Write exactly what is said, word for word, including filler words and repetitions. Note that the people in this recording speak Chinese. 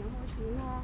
然后除了